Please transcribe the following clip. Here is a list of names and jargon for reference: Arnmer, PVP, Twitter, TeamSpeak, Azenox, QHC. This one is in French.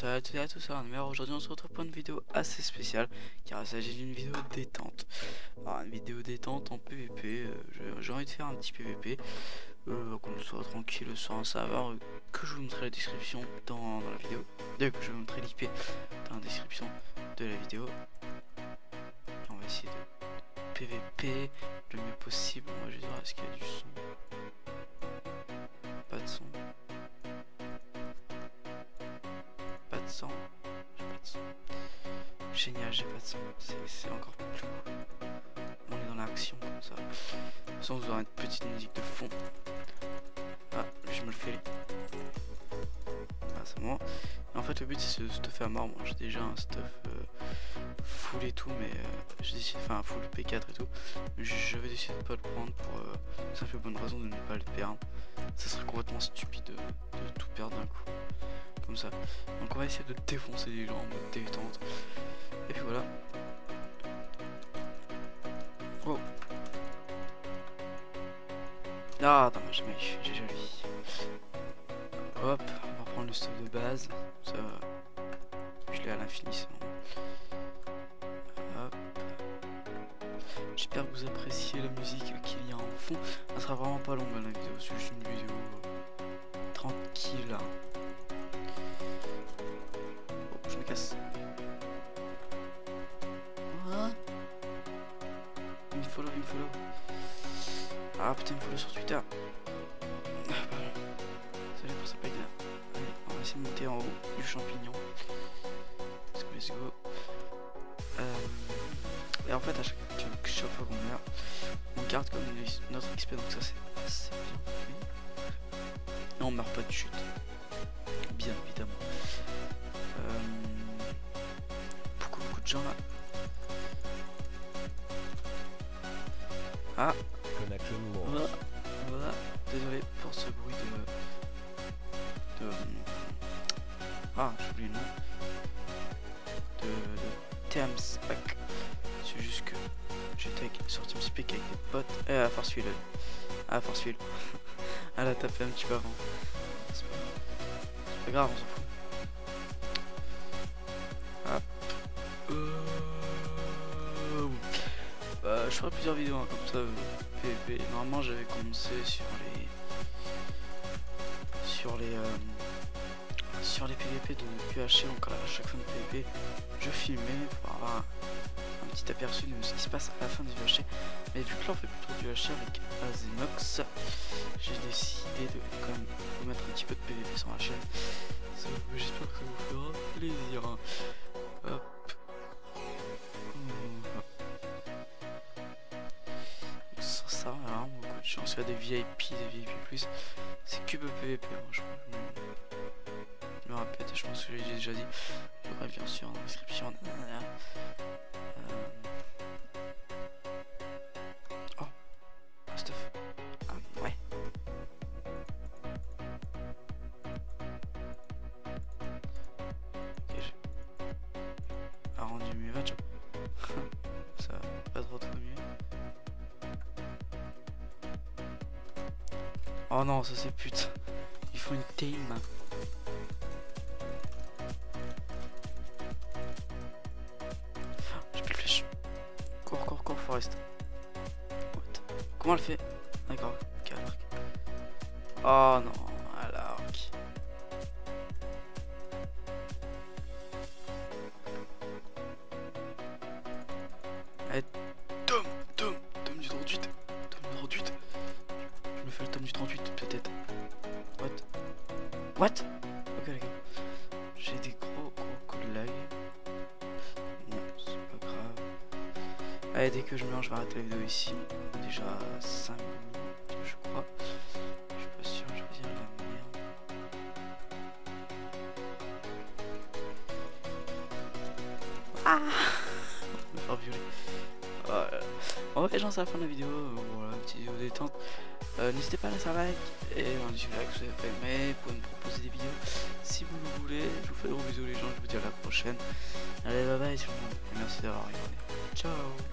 Salut à toutes et à tous, c'est Arnmer. Aujourd'hui on se retrouve pour une vidéo assez spéciale car il s'agit d'une vidéo détente. Alors une vidéo détente en PVP, j'ai envie de faire un petit PVP, qu'on soit tranquille sur un serveur que je vous montrerai la description dans la vidéo. D'ailleurs que je vous montrerai l'IP dans la description de la vidéo. Et on va essayer de PVP le mieux possible. Moi je vais voir est-ce qu'il y a du son. Pas de son. J'ai pas de son. Génial, j'ai pas de son. C'est encore plus cool. On est dans l'action comme ça. De toute façon, vous aurez une petite musique de fond. Ah, je me le fais. Ah, c'est bon. Et en fait, le but c'est de stuffer à mort. Moi j'ai déjà un stuff full et tout, mais je décide, enfin full P4 et tout. Je vais décider de pas le prendre pour simple bonne raison de ne pas le perdre. Ça serait complètement stupide de tout perdre d'un coup. Comme ça, donc on va essayer de défoncer les gens en mode détente, et puis voilà. Oh, ah dommage, mec, j'ai joli. Hop, on va prendre le stuff de base, ça je l'ai à l'infini. J'espère que vous appréciez la musique qu'il y a en fond. Ça sera vraiment pas longue la vidéo, c'est juste une vidéo tranquille. Je me casse. What? Il me follow, il me follow. Ah putain, il me follow sur Twitter. Ah, pardon. Salut pour sa paille là. Allez, on va essayer de monter en haut du champignon. Let's go, let's go. Et en fait, à chaque fois qu'on meurt, on garde comme notre XP, donc ça c'est assez bien fait. Et on meurt pas de chute. Bien évidemment. Beaucoup de gens là. Ah voilà, voilà. Désolé pour ce bruit de ah j'ai oublié le nom de TeamSpeak. C'est juste que j'étais sur TeamSpeak avec des potes. À force fil, à force fil. Ah là t'as fait un petit peu avant. C'est pas grave, on s'en fout. Je ferai plusieurs vidéos hein, comme ça PVP. Normalement j'avais commencé sur les PVP de QHC, donc à chaque fin de PVP je filmais pour avoir un petit aperçu de ce qui se passe à la fin du QHC. Mais vu que là on fait plutôt du QHC avec Azenox, j'ai décidé de quand même vous mettre un petit peu de PVP sur la chaîne. J'espère que ça vous fera plaisir. Hop. Ça on a vraiment beaucoup de chance, il y a des VIP plus, c'est que PVP hein, je me rappelle, je pense que j'ai déjà dit, j'aurai bien sûr dans la description. Oh, stuff, ah ouais, okay, a rendu mieux, va. Ça va pas trop mieux. Oh non, ça c'est putain. Ils font une team. J'ai plus de flèche. Cours, cours, cours, Forest. What? Comment elle fait? D'accord, 4. Oh non, à l'arc. Allez, tome du 38. Tome du 38. Je me fais le tome du 38 peut-être. What? What? Ok les gars. J'ai des gros coups de lag. Non, c'est pas grave. Allez, dès que je meurs, je vais arrêter la vidéo ici. Déjà 5 minutes, je crois. Je suis pas sûr, je vais dire la merde. Ah! Je vais me faire violer. Voilà. En vrai, gens, c'est la fin de la vidéo. Voilà, petite vidéo détente. N'hésitez pas à laisser un like et on dit là que vous avez pas aimé pour me proposer des vidéos si vous le voulez. Je vous fais de gros bisous les gens, je vous dis à la prochaine. Allez bye bye tout le monde et merci d'avoir regardé. Ciao.